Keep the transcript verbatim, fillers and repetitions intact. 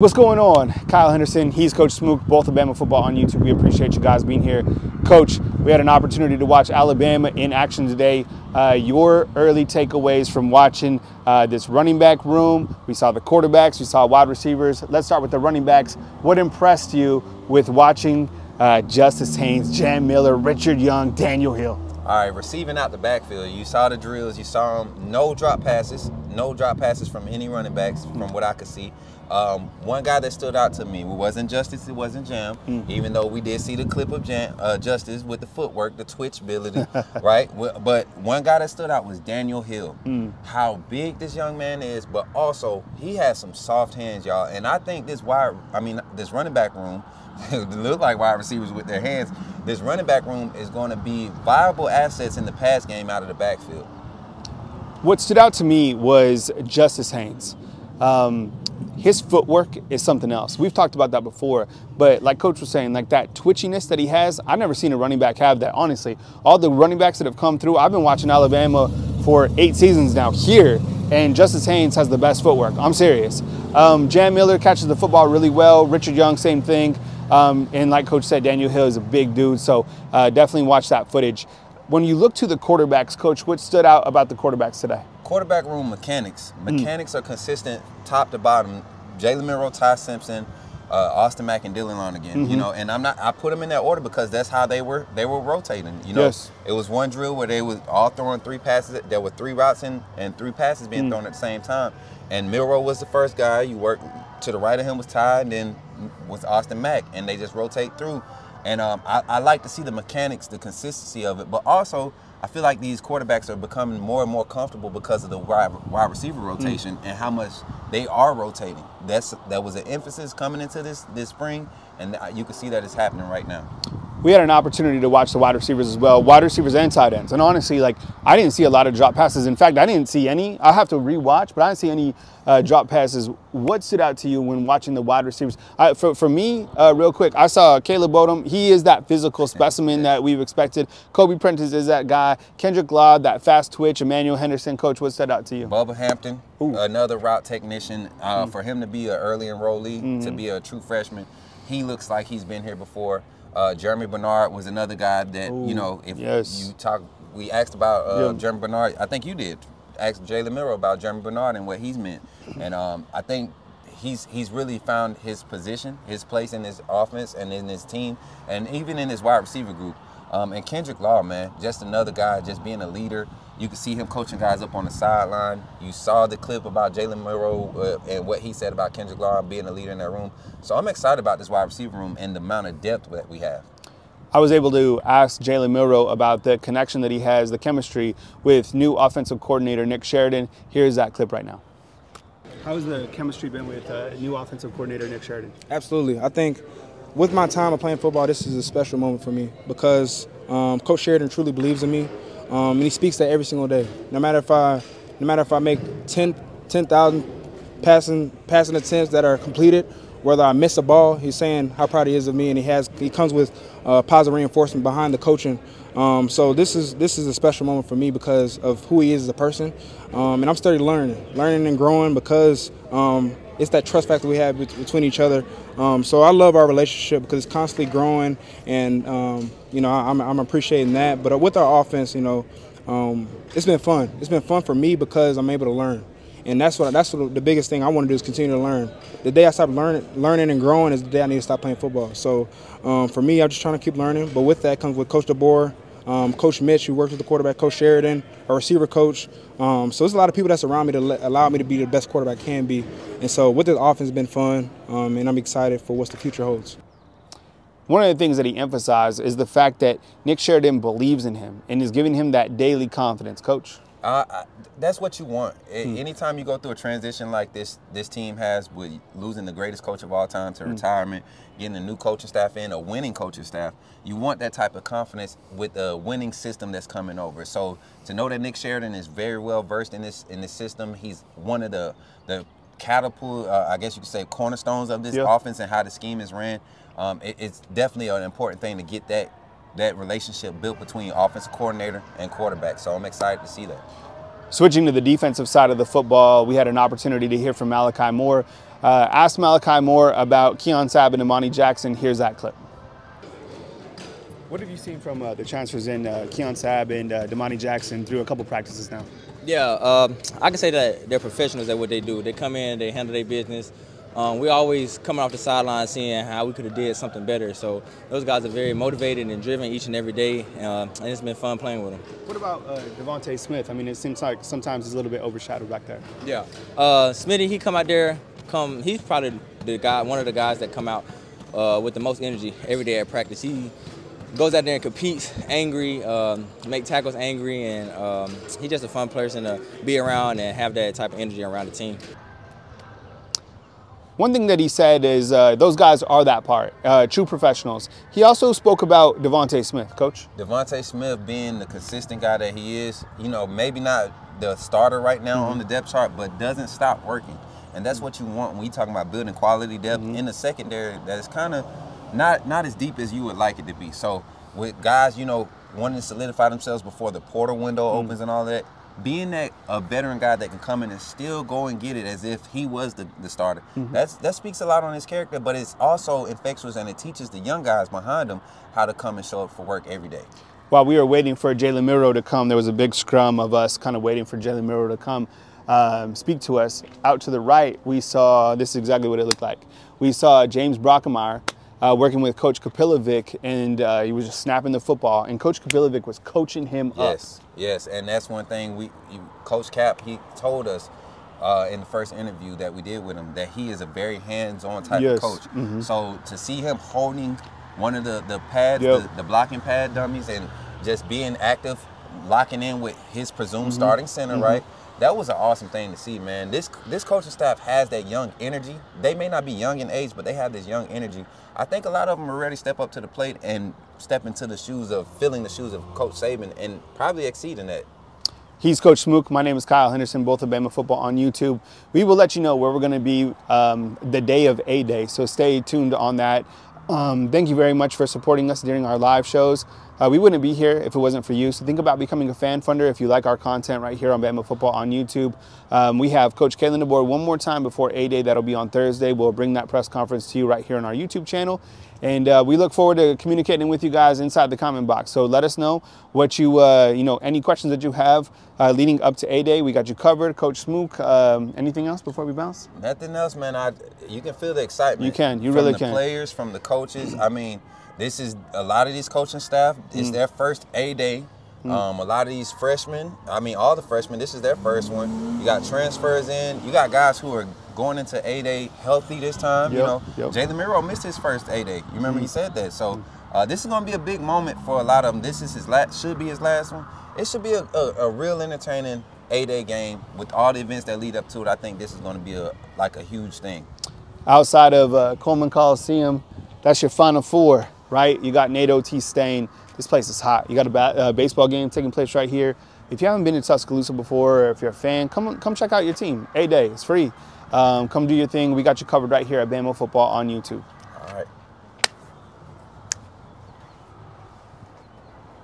What's going on? Kyle Henderson, he's Coach Smook, both Alabama football on YouTube. We appreciate you guys being here. Coach, we had an opportunity to watch Alabama in action today. Uh, your early takeaways from watching uh, this running back room. We saw the quarterbacks, we saw wide receivers. Let's start with the running backs. What impressed you with watching uh, Justice Haynes, Jam Miller, Richard Young, Daniel Hill? All right, receiving out the backfield. You saw the drills, you saw them. No drop passes, no drop passes from any running backs from what I could see. Um, one guy that stood out to me, it wasn't Justice, it wasn't Jam, mm-hmm. even though we did see the clip of Jam, uh, Justice with the footwork, the twitch ability, right? But one guy that stood out was Daniel Hill. Mm. How big this young man is, but also he has some soft hands, y'all. And I think this wide, I mean, this running back room, look like wide receivers with their hands, this running back room is going to be viable assets in the pass game out of the backfield. What stood out to me was Justice Haynes. Um, His footwork is something else. We've talked about that before, but like Coach was saying, like that twitchiness that he has, I've never seen a running back have that, honestly. All the running backs that have come through, I've been watching Alabama for eight seasons now here, and Justice Haynes has the best footwork. I'm serious. Um, Jam Miller catches the football really well. Richard Young, same thing. Um, and like Coach said, Daniel Hill is a big dude, so uh, definitely watch that footage. When you look to the quarterbacks, Coach, what stood out about the quarterbacks today? Quarterback room mechanics. Mechanics mm. are consistent top to bottom. Jalen Milroe, Ty Simpson, uh, Austin Mack, and Dylan Long again. Mm -hmm. You know, and I'm not. I put them in that order because that's how they were. They were rotating. You know, yes. It was one drill where they was all throwing three passes. There were three routes in and three passes being mm. thrown at the same time. And Milroe was the first guy. You worked to the right of him was Ty, and then was Austin Mack, and they just rotate through. And um, I, I like to see the mechanics, the consistency of it, but also I feel like these quarterbacks are becoming more and more comfortable because of the wide, wide receiver rotation mm. and how much they are rotating. That's that was an emphasis coming into this this spring, and you can see that it's happening right now. We had an opportunity to watch the wide receivers as well, wide receivers and tight ends. And honestly, like I didn't see a lot of drop passes. In fact, I didn't see any. I have to rewatch, but I didn't see any uh, drop passes. What stood out to you when watching the wide receivers? I, for, for me, uh, real quick, I saw Caleb Bodum. He is that physical specimen that we've expected. Kobe Prentice is that guy. Kendrick Law, that fast twitch. Emmanuel Henderson, Coach, what stood out to you? Bubba Hampton, Ooh. another route technician. Uh, mm-hmm. For him to be an early enrollee, mm-hmm. to be a true freshman, he looks like he's been here before. Uh, Jeremy Bernard was another guy that, Ooh, you know, if yes. you talk, we asked about uh, yeah. Jeremy Bernard, I think you did, asked Jalen Milroe about Jeremy Bernard and what he's meant. And um, I think he's he's really found his position, his place in his offense and in his team, and even in his wide receiver group. Um, and Kendrick Law, man, just another guy, just being a leader. You can see him coaching guys up on the sideline. You saw the clip about Jalen Milroe uh, and what he said about Kendrick Law being a leader in that room. So I'm excited about this wide receiver room and the amount of depth that we have. I was able to ask Jalen Milroe about the connection that he has, the chemistry with new offensive coordinator Nick Sheridan. Here's that clip right now. How's the chemistry been with uh, new offensive coordinator Nick Sheridan? Absolutely. I think with my time of playing football, this is a special moment for me because um, Coach Sheridan truly believes in me. Um, and he speaks that every single day. No matter if I, no matter if I make ten thousand passing passing attempts that are completed, whether I miss a ball, he's saying how proud he is of me, and he has he comes with uh, positive reinforcement behind the coaching. Um, so this is this is a special moment for me because of who he is as a person, um, and I'm steadily learning, learning and growing because um, it's that trust factor we have between each other. Um, so I love our relationship because it's constantly growing, and um, you know I'm, I'm appreciating that. But with our offense, you know, um, it's been fun. It's been fun for me because I'm able to learn, and that's what that's what the biggest thing I want to do is continue to learn. The day I stop learning, learning and growing is the day I need to stop playing football. So um, for me, I'm just trying to keep learning. But with that comes with Coach DeBoer, Um, Coach Mitch, who works with the quarterback, Coach Sheridan, a receiver coach. Um, so there's a lot of people that's around me to let, allow me to be the best quarterback I can be. And so with this offense, it's been fun, um, and I'm excited for what the future holds. One of the things that he emphasized is the fact that Nick Sheridan believes in him and is giving him that daily confidence. Coach? Uh, I, that's what you want. Hmm. Anytime you go through a transition like this, this team has with losing the greatest coach of all time to hmm. retirement, getting a new coaching staff in, a winning coaching staff, you want that type of confidence with a winning system that's coming over. So to know that Nick Sheridan is very well versed in this in this system, he's one of the the catapult, uh, I guess you could say, cornerstones of this yeah. offense and how the scheme is ran. Um, it, it's definitely an important thing to get that. that relationship built between offensive coordinator and quarterback. So I'm excited to see that. Switching to the defensive side of the football, we had an opportunity to hear from Malachi Moore. Uh, asked Malachi Moore about Keon Sabb and Domani Jackson. Here's that clip. What have you seen from uh, the transfers in uh, Keon Sabb and uh, Domani Jackson through a couple practices now? Yeah, uh, I can say that they're professionals at what they do. They come in, they handle their business. Um, we're always coming off the sideline seeing how we could have did something better. So those guys are very motivated and driven each and every day, uh, and it's been fun playing with them. What about uh, DeVonta Smith? I mean, it seems like sometimes he's a little bit overshadowed back there. Yeah, uh, Smitty, he come out there, come. He's probably the guy, one of the guys that come out uh, with the most energy every day at practice. He goes out there and competes, angry, um, make tackles angry, and um, he's just a fun person to be around and have that type of energy around the team. One thing that he said is uh, those guys are that part, uh, true professionals. He also spoke about DeVonta Smith, Coach. DeVonta Smith being the consistent guy that he is, you know, maybe not the starter right now mm-hmm. on the depth chart, but doesn't stop working. And that's what you want when you're talking about building quality depth mm-hmm. in the secondary that's kind of Not not as deep as you would like it to be. So with guys, you know, wanting to solidify themselves before the portal window mm. opens and all that, being that a veteran guy that can come in and still go and get it as if he was the, the starter, mm-hmm. that's, that speaks a lot on his character, but it's also infectious and it teaches the young guys behind him how to come and show up for work every day. While we were waiting for Jalen Milroe to come, there was a big scrum of us kind of waiting for Jalen Milroe to come. Um, speak to us. Out to the right, we saw, this is exactly what it looked like. We saw James Brockermeyer Uh, working with Coach Kapilovic, and uh, he was just snapping the football, and Coach Kapilovic was coaching him yes, up. Yes, yes, and that's one thing we, Coach Cap, he told us uh, in the first interview that we did with him that he is a very hands-on type yes. of coach. Mm-hmm. So to see him holding one of the, the pads, yep. the, the blocking pad dummies, and just being active, locking in with his presumed mm-hmm. starting center, mm-hmm. right? That was an awesome thing to see, man. This this coaching staff has that young energy. They may not be young in age, but they have this young energy. I think a lot of them are ready to step up to the plate and step into the shoes of filling the shoes of Coach Saban and probably exceeding that. He's Coach Smook. My name is Kyle Henderson, both of Bama Football on YouTube. We will let you know where we're going to be um, the day of A-Day, so stay tuned on that. Um, thank you very much for supporting us during our live shows. Uh, we wouldn't be here if it wasn't for you. So think about becoming a fan funder if you like our content right here on Bama Football on YouTube. Um, we have Coach Kalen DeBoer one more time before A-Day. That'll be on Thursday. We'll bring that press conference to you right here on our YouTube channel. And uh, we look forward to communicating with you guys inside the comment box. So let us know what you, uh, you know, any questions that you have uh, leading up to A-Day. We got you covered. Coach Smook, um, anything else before we bounce? Nothing else, man. I, you can feel the excitement. You can. You really can. From the players, from the coaches. I mean, this is a lot of these coaching staff. It's mm. their first A-Day. Mm. Um, a lot of these freshmen, I mean, all the freshmen, this is their first one. You got transfers in. You got guys who are going into A-Day healthy this time. Yep. You know, yep. Jalen Milroe missed his first A-Day. You remember mm. he said that. So uh, this is going to be a big moment for a lot of them. This is his last, should be his last one. It should be a, a, a real entertaining A-Day game with all the events that lead up to it. I think this is going to be a like a huge thing. Outside of uh, Coleman Coliseum, that's your Final Four. Right? You got Nate O T staying. This place is hot. You got a ba uh, baseball game taking place right here. If you haven't been to Tuscaloosa before, or if you're a fan, come come check out your team. A-Day, it's free. Um, come do your thing. We got you covered right here at Bama Football on YouTube.